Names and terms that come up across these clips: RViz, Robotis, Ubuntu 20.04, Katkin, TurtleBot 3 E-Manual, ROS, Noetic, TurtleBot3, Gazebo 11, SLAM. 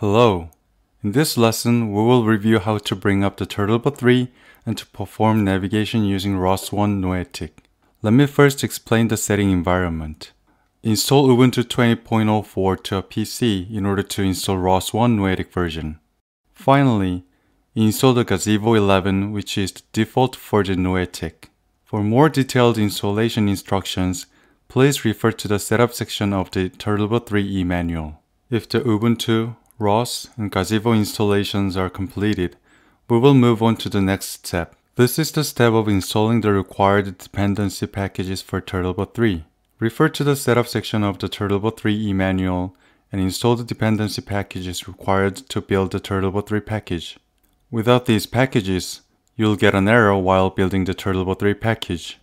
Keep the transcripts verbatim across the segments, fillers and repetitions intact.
Hello! In this lesson, we will review how to bring up the TurtleBot three and to perform navigation using R O S one Noetic. Let me first explain the setting environment. Install Ubuntu twenty point oh four to a P C in order to install R O S one Noetic version. Finally, install the Gazebo eleven, which is the default for the Noetic. For more detailed installation instructions, please refer to the setup section of the TurtleBot three E-Manual. If the Ubuntu, R O S, and Gazebo installations are completed, we will move on to the next step. This is the step of installing the required dependency packages for TurtleBot three. Refer to the setup section of the TurtleBot three E-Manual and install the dependency packages required to build the TurtleBot three package. Without these packages, you'll get an error while building the TurtleBot three package.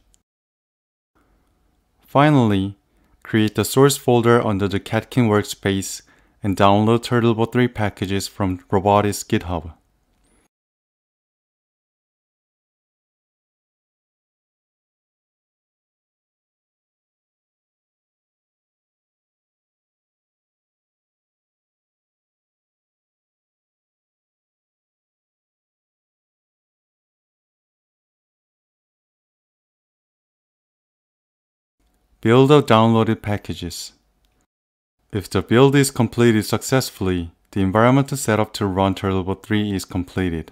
Finally, create the source folder under the Katkin workspace and download TurtleBot three packages from Robotis GitHub. Build of downloaded packages. If the build is completed successfully, the environment setup to run TurtleBot three is completed.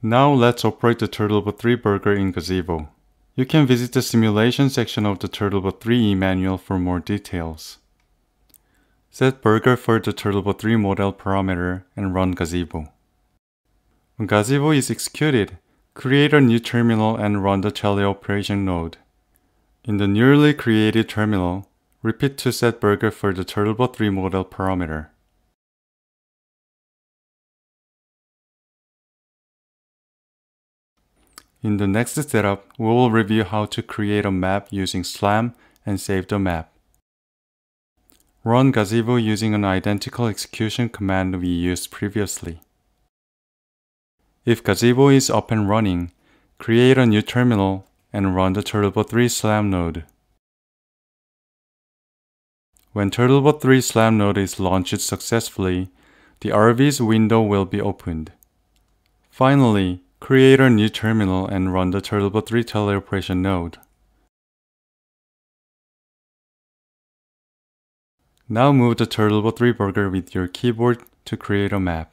Now let's operate the TurtleBot three burger in Gazebo. You can visit the simulation section of the TurtleBot three e-manual for more details. Set burger for the TurtleBot three model parameter and run Gazebo. When Gazebo is executed, create a new terminal and run the teleoperation node. In the newly created terminal, repeat to set burger for the TurtleBot three model parameter. In the next setup, we will review how to create a map using SLAM and save the map. Run Gazebo using an identical execution command we used previously. If Gazebo is up and running, create a new terminal and run the TurtleBot three SLAM node. When TurtleBot three SLAM node is launched successfully, the RViz window will be opened. Finally, create a new terminal and run the TurtleBot three teleoperation node. Now move the TurtleBot three burger with your keyboard to create a map.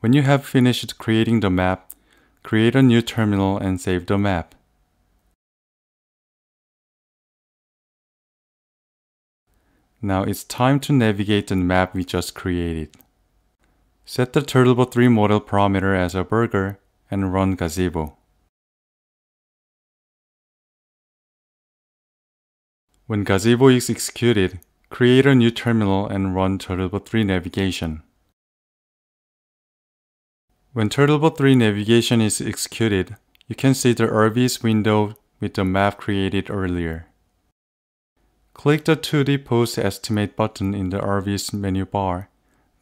When you have finished creating the map, create a new terminal and save the map. Now it's time to navigate the map we just created. Set the TurtleBot three model parameter as a burger and run Gazebo. When Gazebo is executed, create a new terminal and run TurtleBot three navigation. When TurtleBot three navigation is executed, you can see the RViz window with the map created earlier. Click the two D Pose Estimate button in the RViz menu bar,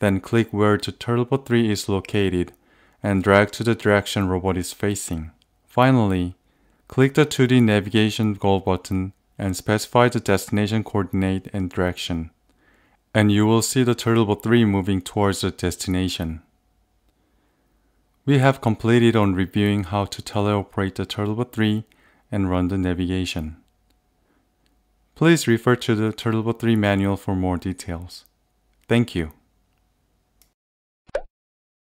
then click where the TurtleBot three is located and drag to the direction robot is facing. Finally, click the two D Navigation Goal button and specify the destination coordinate and direction, and you will see the TurtleBot three moving towards the destination. We have completed on reviewing how to teleoperate the TurtleBot three and run the navigation. Please refer to the TurtleBot three manual for more details. Thank you.